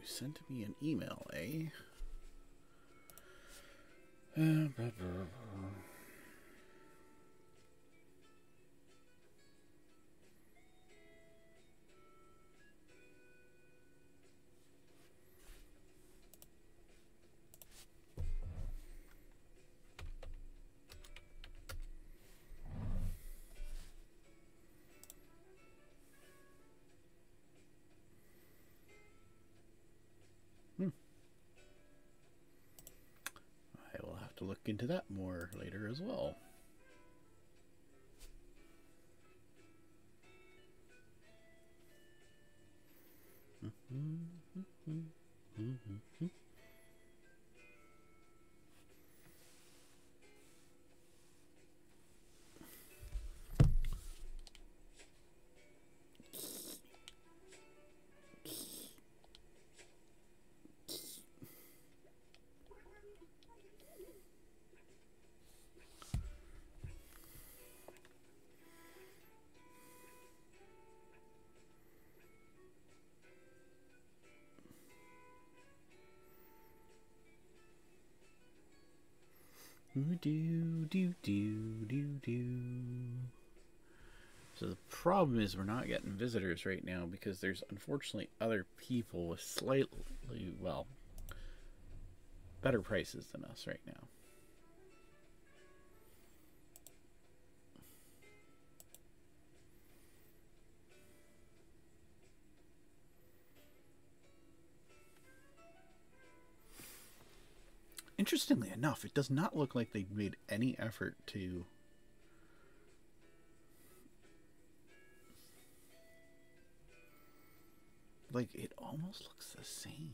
You sent me an email, eh? To look into that more later as well. So the problem is we're not getting visitors right now because there's unfortunately other people with slightly, well, better prices than us right now. Interestingly enough, it does not look like they've made any effort to like, it almost looks the same.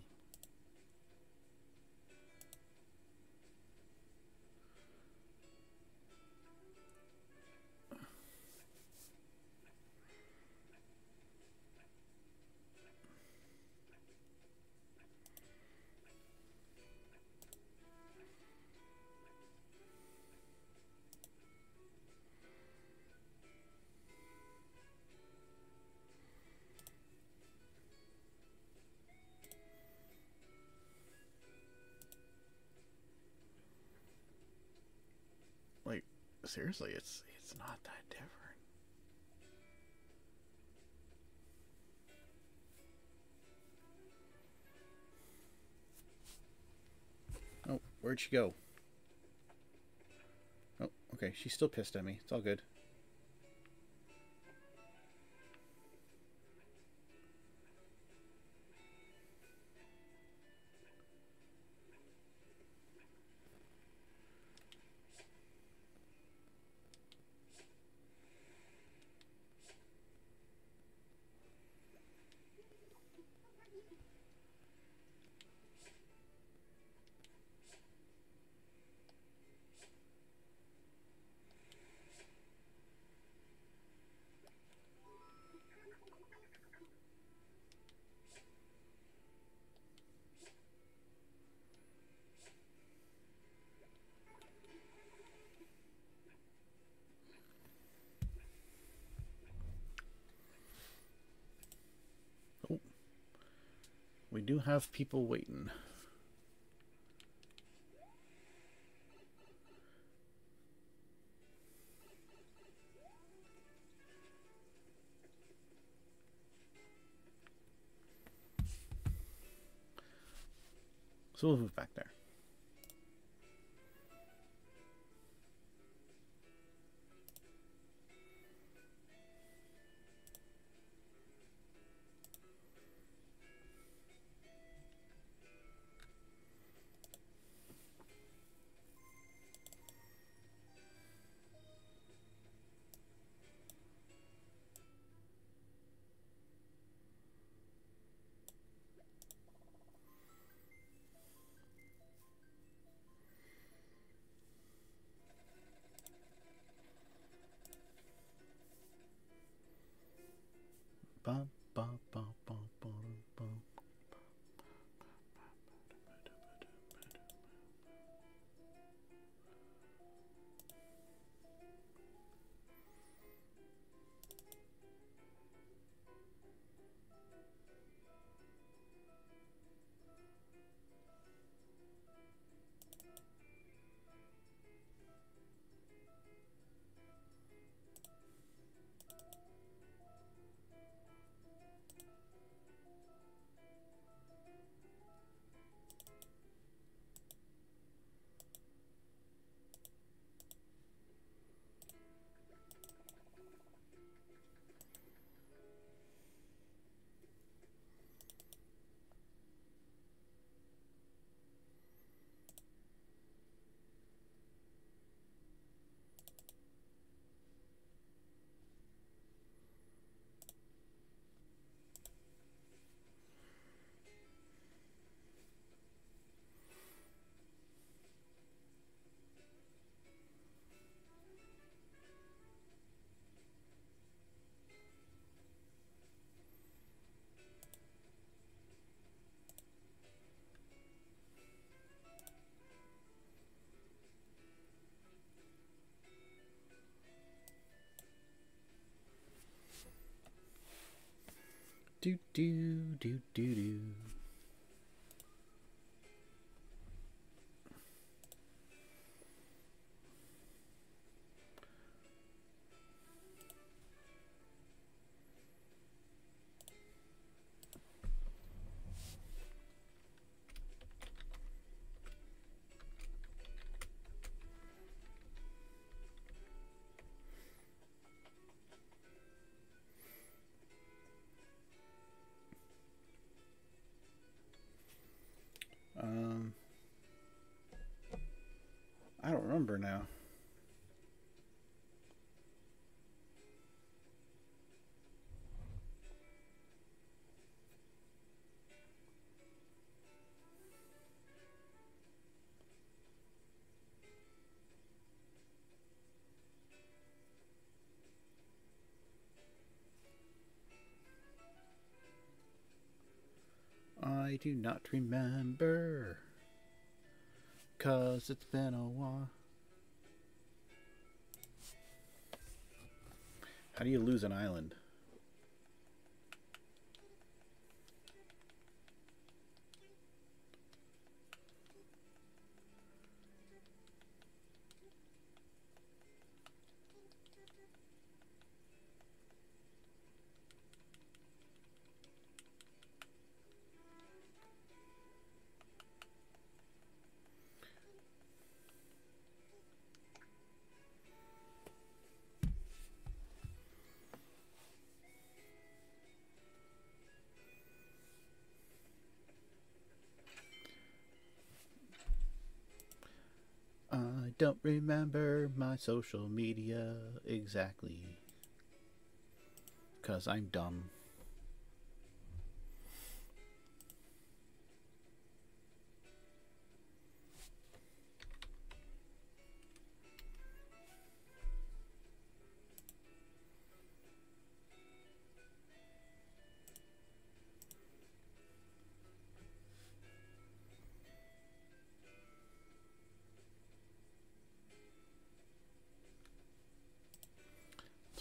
Seriously, it's not that different. Oh, where'd she go? Oh, okay, she's still pissed at me. It's all good. We do have people waiting. So we'll move back there. Do. I don't remember now. I do not remember. 'Cause it's been a while. How do you lose an island? Don't remember my social media exactly, 'cause I'm dumb.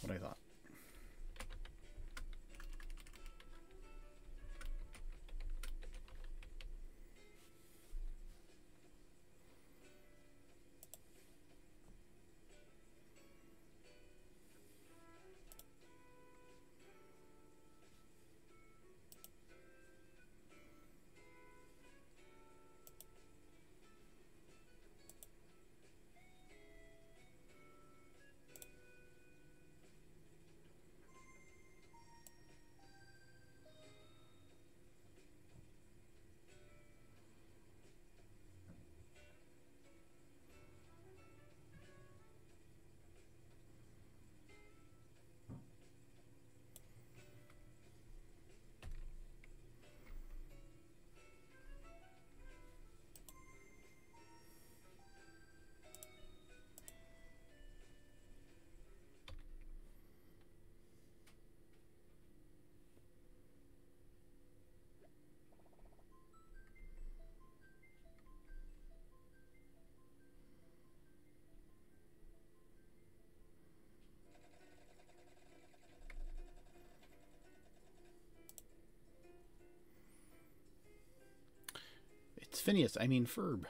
What I thought. Phineas, I mean Ferb.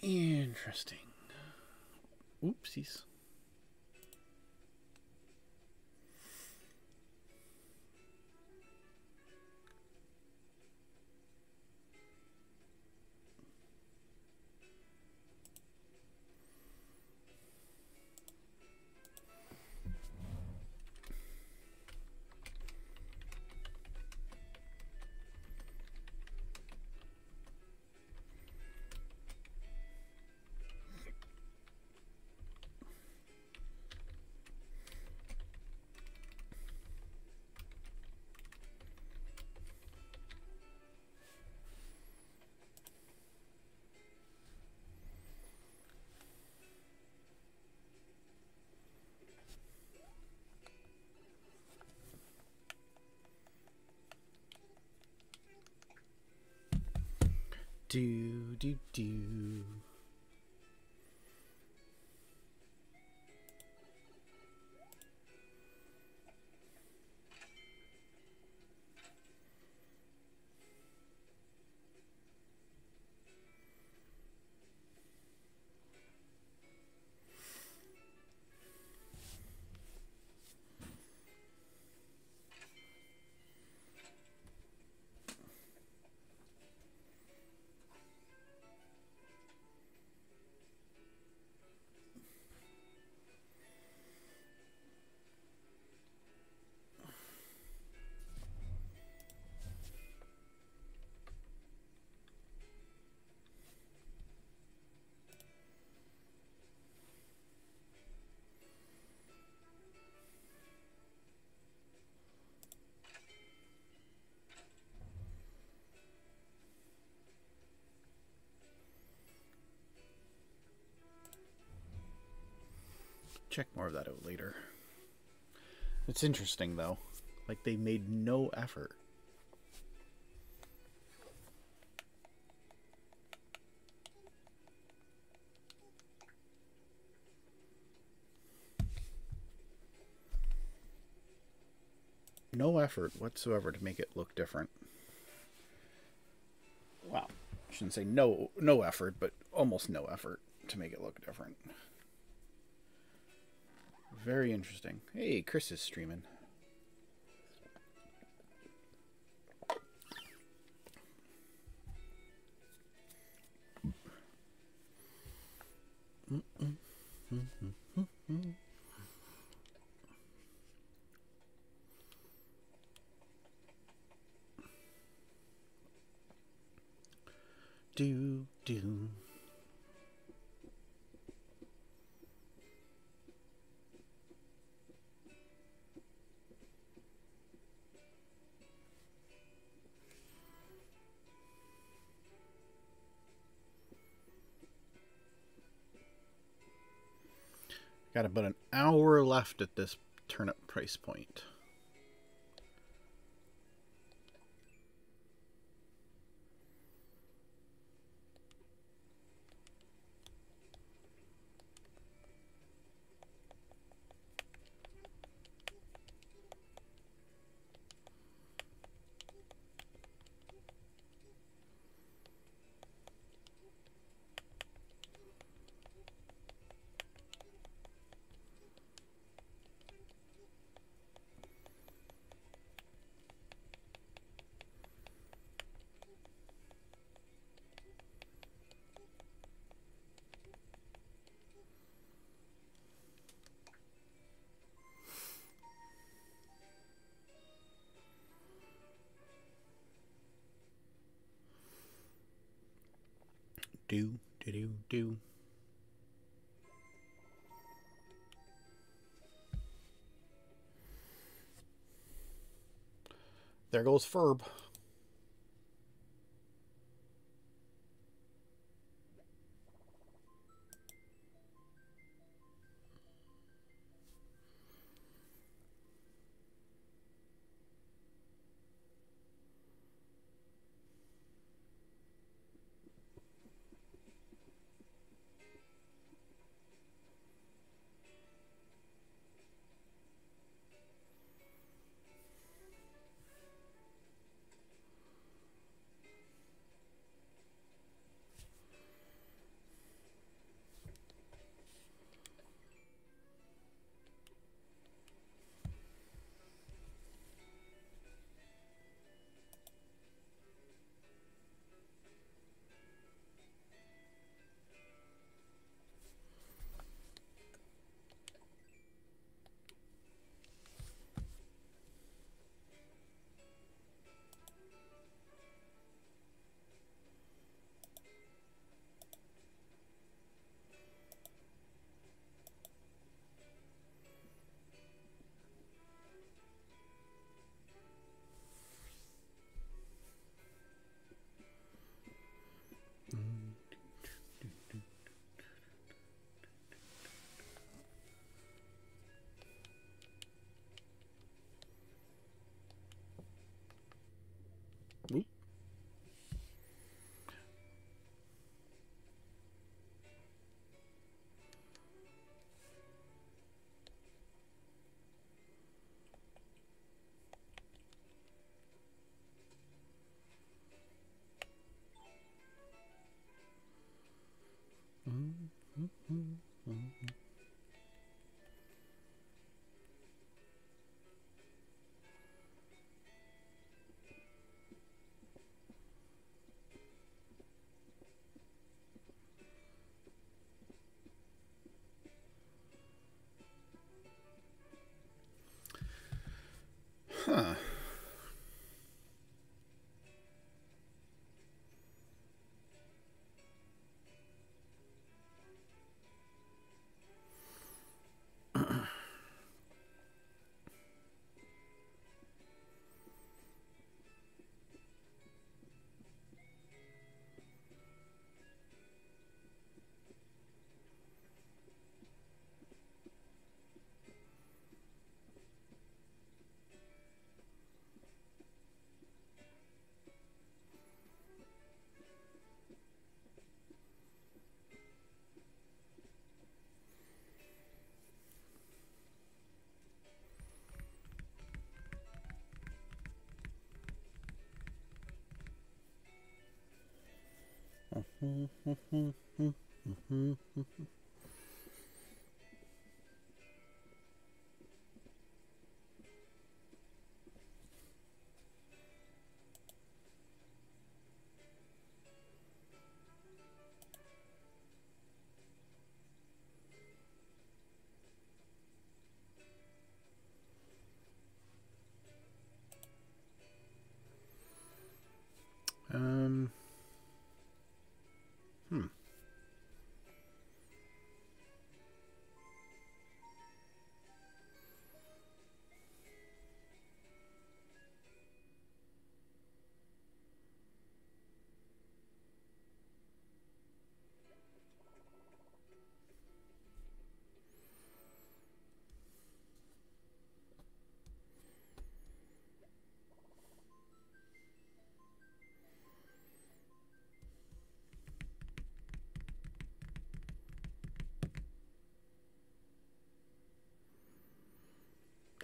Interesting. Oopsies. Do. Check more of that out later. It's interesting though, like they made no effort. No effort whatsoever to make it look different. Well, I shouldn't say no effort, but almost no effort to make it look different. Very interesting. Hey, Chris is streaming. Do. Got about an hour left at this turnip price point. Do. There goes Ferb.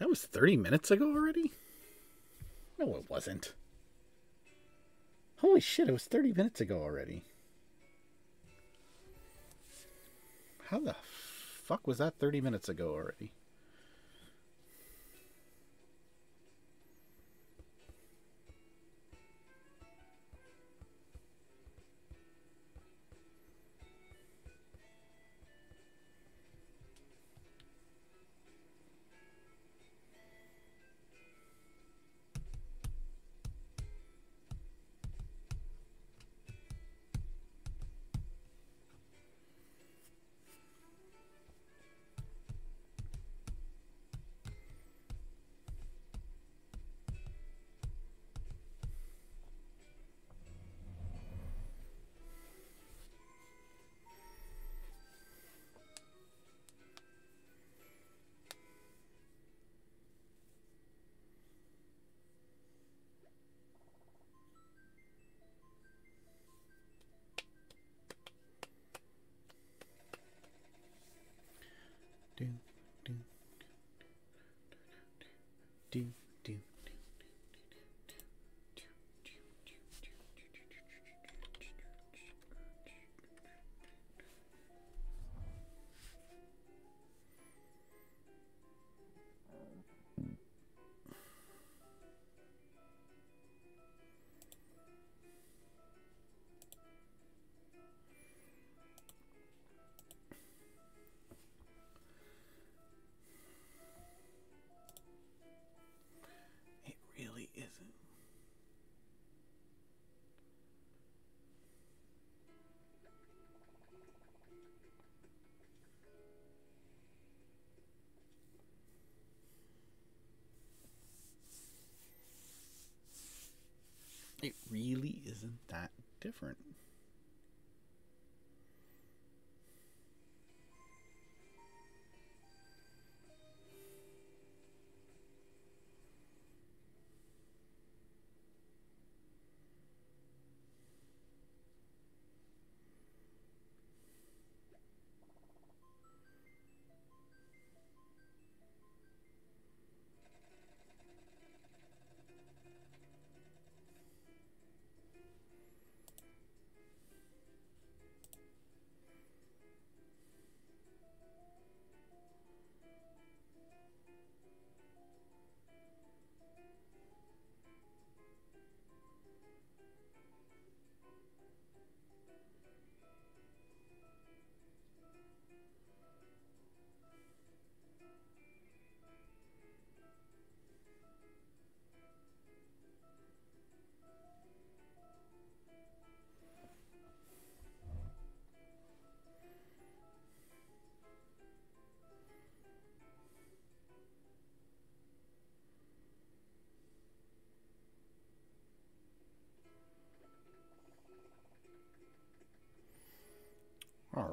That was 30 minutes ago already? No, it wasn't. Holy shit, it was 30 minutes ago already. How the fuck was that 30 minutes ago already? It really isn't that different.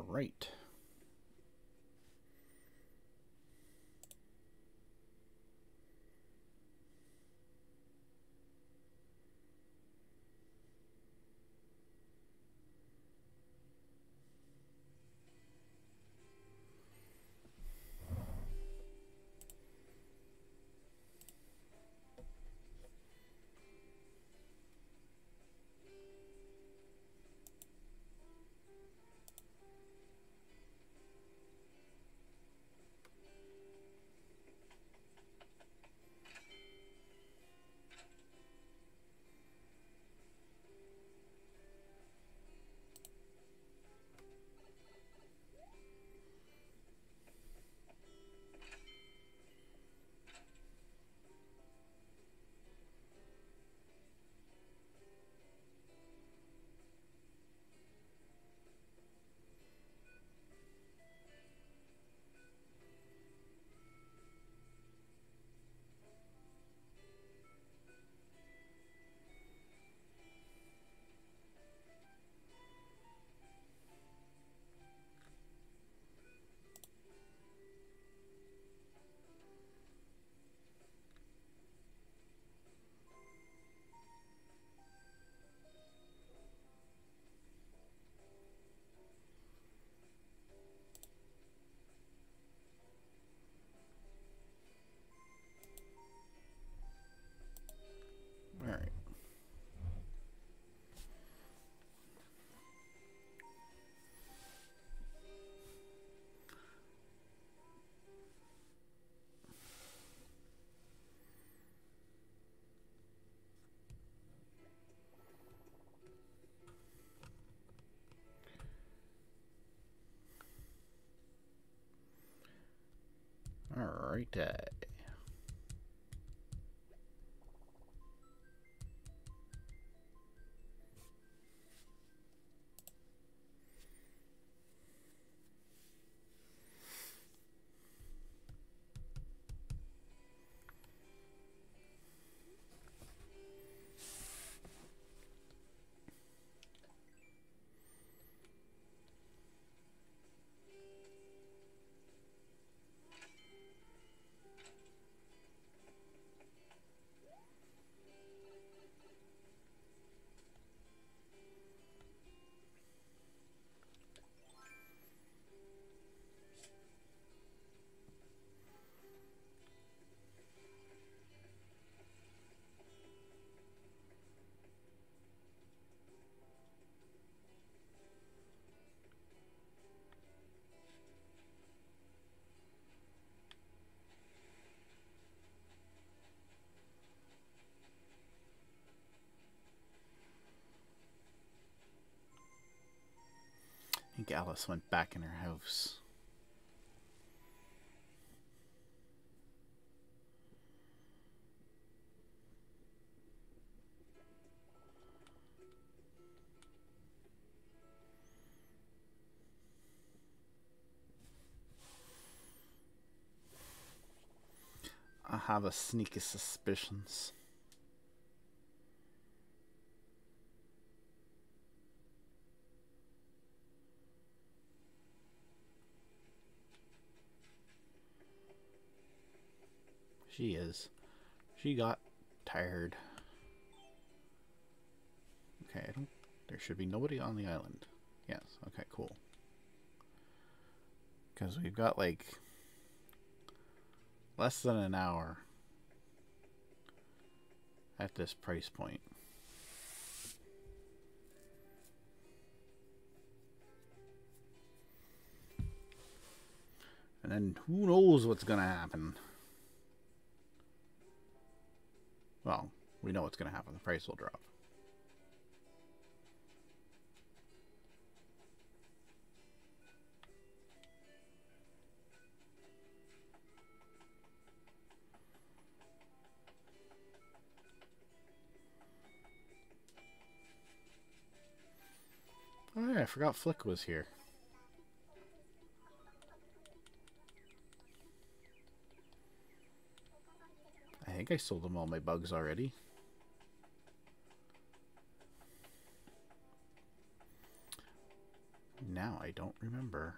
Right. Alrighty. I think Alice went back in her house. I have a sneaky suspicions. She is. She got tired. Okay, I don't... There should be nobody on the island. Yes, okay, cool. Because we've got, like, less than an hour at this price point. And then who knows what's gonna happen. Well, we know what's going to happen. The price will drop. Oh yeah, I forgot Flick was here. I think I sold them all my bugs already. Now I don't remember.